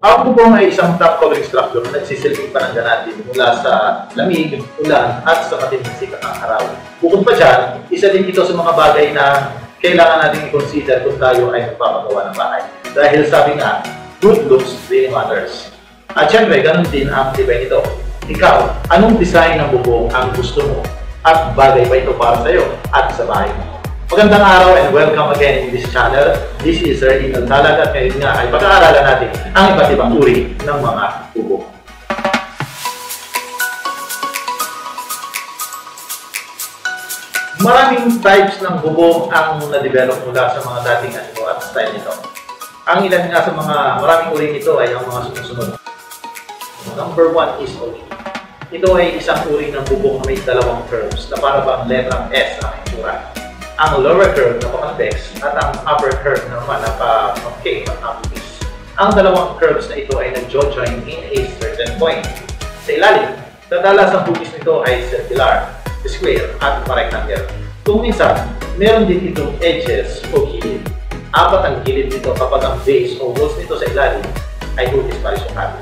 Ako po may isang top covering structure na nagsisilbing pananda natin mula sa lamig, ulan at sa matinding sikat ng araw. Bukod pa dyan, isa din ito sa mga bagay na kailangan natin i-consider kung tayo ay magpapagawa ng bahay. Dahil sabi nga, good looks really matters. At syempre, ganun din ang design nito. Ikaw, anong design ng bubong ang gusto mo? At bagay ba ito para sa'yo at sa bahay mo? Magandang araw and welcome again in this channel. This is Sir Imel Talag at ngayon nga ay pag-aaralan natin ang iba't ibang uri ng mga bubong. Maraming types ng bubong ang na-develop mula sa mga dating animo at style nito. Ang ilan nga sa mga maraming uri nito ay ang mga sumusunod. Number 1 is ogee. Ito ay isang uri ng bubong na may dalawang curves na para bang letrang S ang itsura. Ang lower curve na convex at ang upper curve naman na pa-concave at obtuse. Ang dalawang curves na ito ay nag-join in a certain point. Sa ilalim, nadalas ang bugis nito ay circular, square at rectangle. Kung minsan, meron din itong edges o gilid. Apat ang gilid nito kapag ang base o walls nito sa ilalim ay hugis horizontal.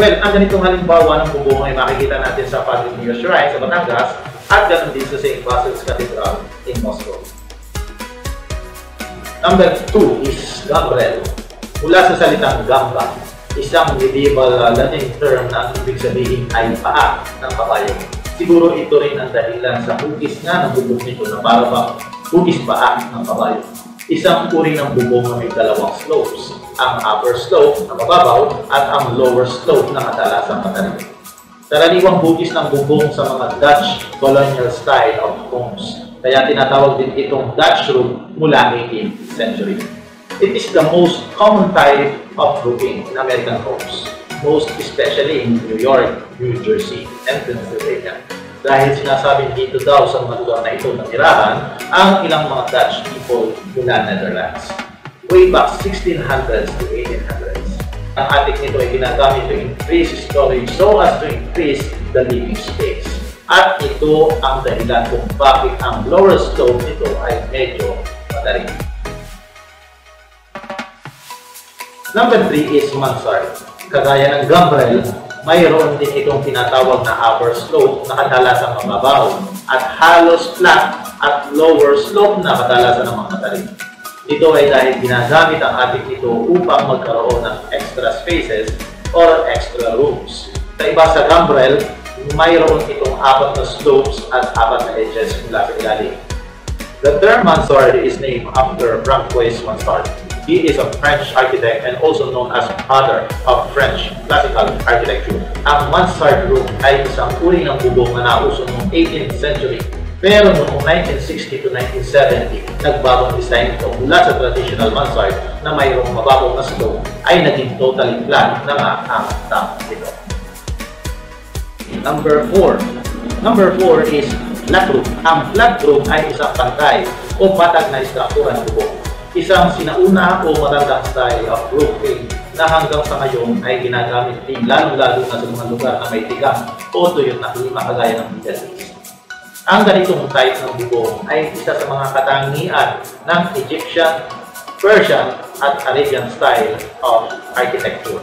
Well, ang ganitong halimbawa ng bubong ay makikita natin sa Padre Mio Shirai sa Batangas at ganun din sa Ingvassos Catedral in Moscow. Number 2 is gambrel. Mula sa salitang gamba, isang medieval Latin term na ibig sabihin ay paa ng kabayo. Siguro ito rin ang dahilan sa hugis nga ng bubong nito na para bang hugis paa ng kabayo. Isang uri ng bubong na may dalawang slopes, ang upper slope na mababaw at ang lower slope na kadalasang matarik. Karaniwang hugis ng bubong sa mga Dutch colonial style of homes, kaya tinatawag din itong Dutch room mula 18th century. It is the most common type of roofing in American homes, most especially in New York, New Jersey, and Pennsylvania. Dahil sinasabi dito daw sa mga lugar na ito na tirahan ang ilang mga Dutch people mula Netherlands. Way back 1600s to 1800s. Ang attic nito ay ginagamit to increase storage so as to increase the living space. At ito ang dahilan kung bakit ang lower slope nito ay medyo matarik. Number 3 is mansard. Kagaya ng gambrel, mayroon din itong tinatawag na upper slope na kadalasang mababaw at halos flat at lower slope na kadalasan ng matarik. Ito ay dahil ginagamit ang attic nito upang magkaroon ng extra spaces or extra rooms. Sa iba sa gambrel, mayroon itong apat na slopes at apat na edges mula sa ilalim. The term mansard is named after Francois Mansart. He is a French architect and also known as father of French classical architecture. Ang mansard room ay isang uri ng bubong na nauso noong 18th century. Pero noong 1960 to 1970, nagbagong design ito mula sa traditional mansard na mayroong mababong na slope ay naging totally flat na nga ang top nito. Number 4 is flat roof. Ang flat roof ay isang pantay o patag na istruktura ng bubong. Isang sinauna o matandang style of roofing na hanggang sa ngayon ay ginagamit din lalo-lalo na sa mga lugar na may tigang o tuyong na klima kagaya ng Philippines. Ang ganitong type ng bubong ay isa sa mga katangian ng Egyptian, Persian, at Arabian style of architecture.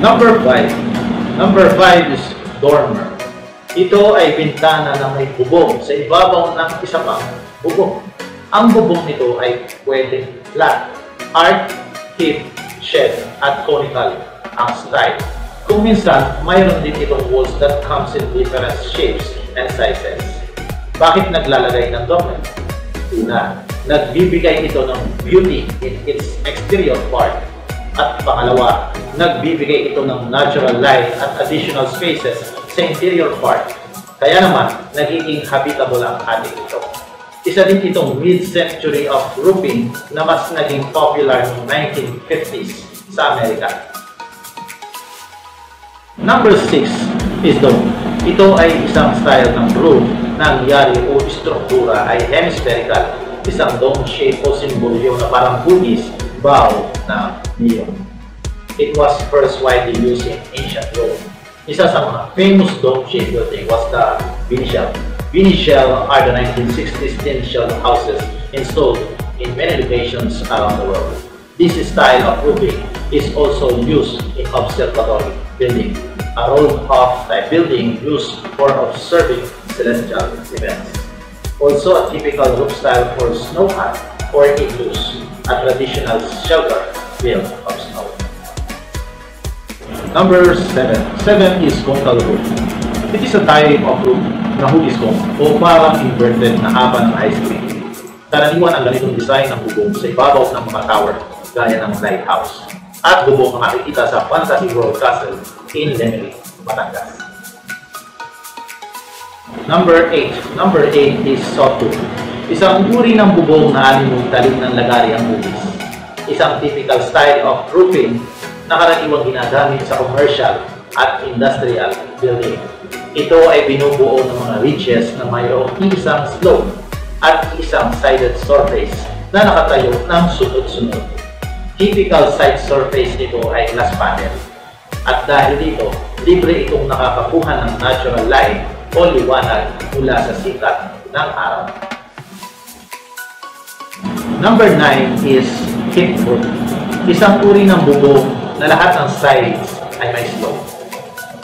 Number 5 is dormer. Ito ay bintana na may bubong sa ibabaw ng isa pang bubong. Ang bubong nito ay pwedeng flat, arched, hip, shed, at conical ang style. Kung minsan, mayroon din itong walls that comes in different shapes and sizes. Bakit naglalagay ng dormer? Una, nagbibigay ito ng beauty in its exterior part. At pangalawa, nagbibigay ito ng natural light at additional spaces sa interior part. Kaya naman, nagiging habitable ang attic ito. Isa din itong mid-century of roofing na mas naging popular noong 1950s sa Amerika. Number 6 is dome. Ito ay isang style ng roof na ang yari o istruktura ay hemispherical, isang dome shape o simbolyo na parang hugis bow na niyong. It was first widely used in ancient Rome. Isa sa mga famous dome shape building was the Vini Shell. Vini Shell are the 1960s tin shell houses installed in many locations around the world. This style of roofing is also used in observatory building, a roll-off-type building used for observing celestial events. Also a typical roof style for snow hut or igloos, a traditional shelter built of snow. Number 7. 7 is conical roof. It is a type of roof na hugis-cone o parang inverted na haba ng ice cream. Karaniwan ang ganitong design ng hugong sa ibabaw ng mga tower gaya ng lighthouse at hugong na makikita sa Fantasy World Castle in Lemery, Batangas. Number 8. Number 8 is sawtooth. Isang uri ng bubong na animong talim ng lagari ang hugis. Isang typical style of roofing na karaniwang ginagamit sa commercial at industrial building. Ito ay binubuo ng mga ridges na mayroong isang slope at isang sided surface na nakatayo ng sunod-sunod. Typical side surface nito ay glass panel. At dahil dito, libre itong nakakakuha ng natural light o liwanag mula sa sikat ng araw. Number 9 is hip roof. Isang uri ng bubong na lahat ng sides ay may slope.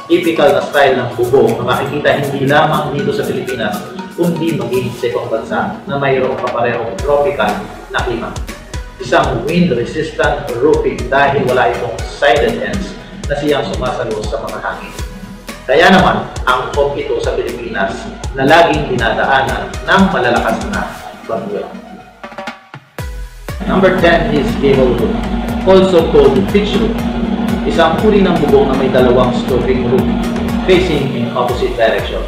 Typical na style ng bubong na makikita hindi lamang dito sa Pilipinas, kundi maging sa ibang bansa na mayroong kaparehong tropical na klima. Isang wind-resistant roofing dahil wala itong sided ends na siyang sumasalo sa mga hangin. Kaya naman, ang angkop ito sa Pilipinas na laging dinadaanan ng malalakas na bagyo. Number 10 is gable roof, also called pitch roof. Isang uri ng bubong na may dalawang sloping roof facing in opposite direction.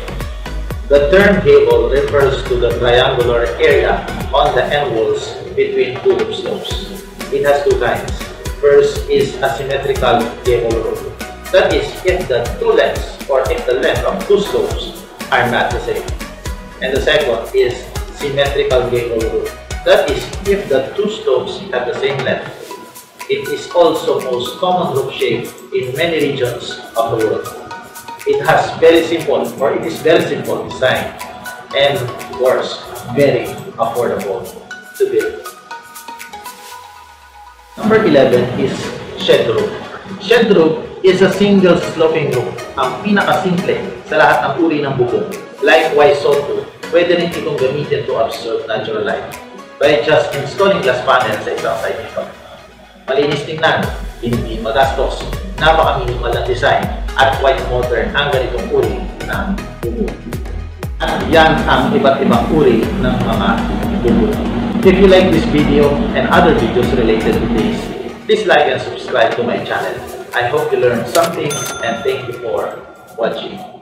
The term gable refers to the triangular area on the angles between two slopes. It has two kinds. First is asymmetrical gable roof. That is, if the two lengths or if the length of two slopes are not the same. And the second is symmetrical gable roof. That is, if the two slopes have the same length. It is also most common roof shape in many regions of the world. It has very simple design and of course very affordable to build. Number 11 is shed roof. Shed roof is a single sloping roof, ang pinakasimple sa lahat ng uri ng bubong. Likewise sawtooth, pwede rin itong gamitin to absorb natural light by just installing glass panel sa isang side nito. Malinis tingnan, hindi magastos, napaka-minimal ng design at quite modern ang ganitong uri ng bubong. At yan ang iba't ibang uri ng mga bubong. If you like this video and other videos related to this, please like and subscribe to my channel. I hope you learned something and thank you for watching.